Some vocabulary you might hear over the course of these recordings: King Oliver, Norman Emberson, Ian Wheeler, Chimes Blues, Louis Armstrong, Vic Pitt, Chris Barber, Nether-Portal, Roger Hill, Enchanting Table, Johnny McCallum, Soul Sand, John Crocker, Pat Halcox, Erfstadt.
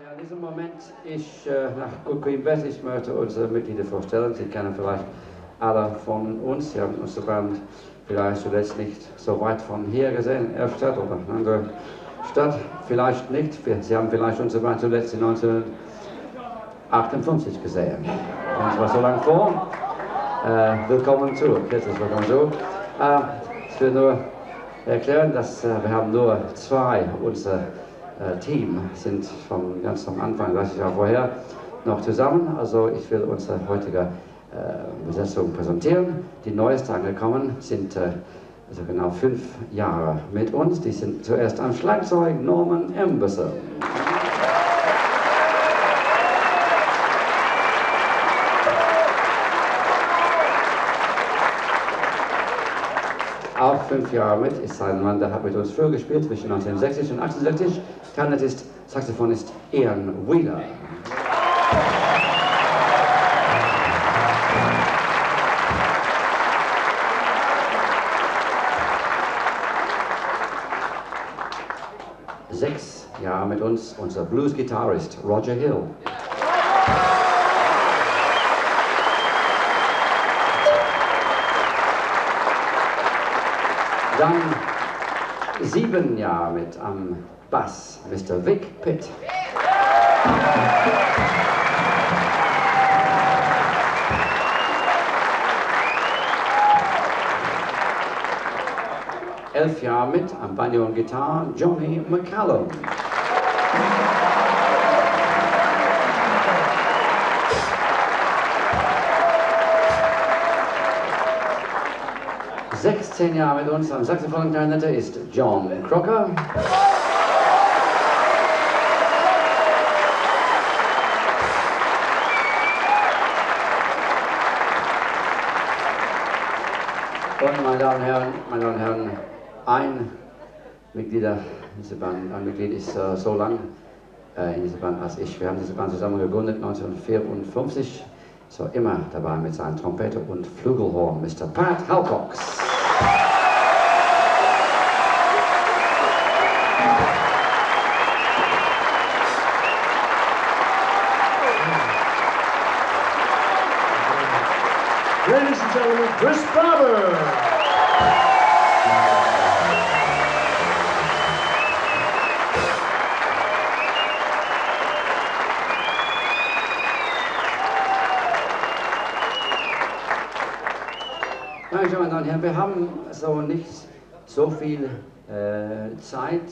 Ja, in diesem Moment, nach Kuckuck im Bett, ich möchte unsere Mitglieder vorstellen. Sie kennen vielleicht alle von uns. Sie haben unsere Band vielleicht zuletzt nicht so weit von hier gesehen, Erfstadt oder eine andere Stadt. Vielleicht nicht. Sie haben vielleicht unsere Band zuletzt in 1958 gesehen. Und zwar so lange vor. Willkommen zurück. Jetzt ist willkommen zurück. Ich will nur erklären, dass wir haben nur zwei unserer Team sind von ganz am Anfang, weiß ich auch vorher, noch zusammen. Also ich will unsere heutige Besetzung präsentieren. Die neueste angekommen sind also genau 5 Jahre mit uns. Die sind zuerst am Schlagzeug Norman Emberson. Auch 5 Jahre mit ist sein Mann, der hat mit uns früher gespielt, zwischen 1960 und 1968. Kandidat Saxophonist Ian Wheeler. Ja. 6 Jahre mit uns unser Blues-Gitarrist Roger Hill. Dann 7 Jahre mit am Bass, Mr. Vic Pitt. Yeah. 11 Jahre mit am Banjo und Gitarre, Johnny McCallum. 16 Jahre mit uns am Saxophon und Klarinette ist John Crocker. 1 Und meine Damen und Herren, ein Mitglied dieser Band, ein Mitglied ist so lang in dieser Band als ich. Wir haben diese Band zusammen gegründet 1954. Ich war immer dabei mit seiner Trompete und Flügelhorn, Mr. Pat Halcox. Ladies and gentlemen, Chris Barber. Meine Damen und Herren, wir haben so nicht so viel Zeit,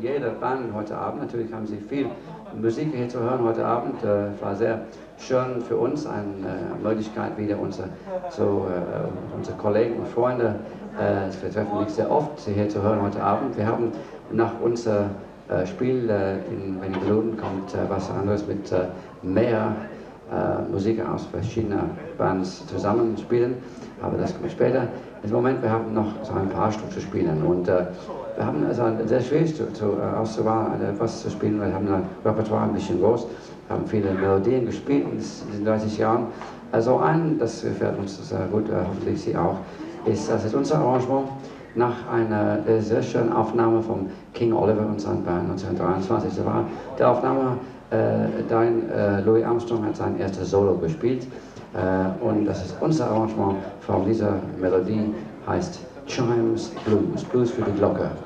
jeder Band heute Abend. Natürlich haben Sie viel Musik hier zu hören heute Abend. War sehr schön für uns, eine Möglichkeit wieder unsere Kollegen und Freunde, wir treffen nicht sehr oft, sie hier zu hören heute Abend. Wir haben nach unserem Spiel in wenigen Minuten kommt was anderes mit mehr Musiker aus verschiedenen Bands zusammenspielen, aber das kommt später. Im Moment, wir haben noch so ein paar Stück zu spielen und wir haben also sehr schwierig auszuwählen, etwas zu spielen, weil wir haben ein Repertoire ein bisschen groß, wir haben viele Melodien gespielt in diesen 30 Jahren. Also ein, das gefällt uns sehr gut, hoffentlich Sie auch, ist, das ist unser Arrangement nach einer sehr schönen Aufnahme von King Oliver und seinen Band 1923. Das war die Aufnahme, Louis Armstrong hat sein erstes Solo gespielt und das ist unser Arrangement von dieser Melodie, heißt Chimes Blues, Blues für die Glocke.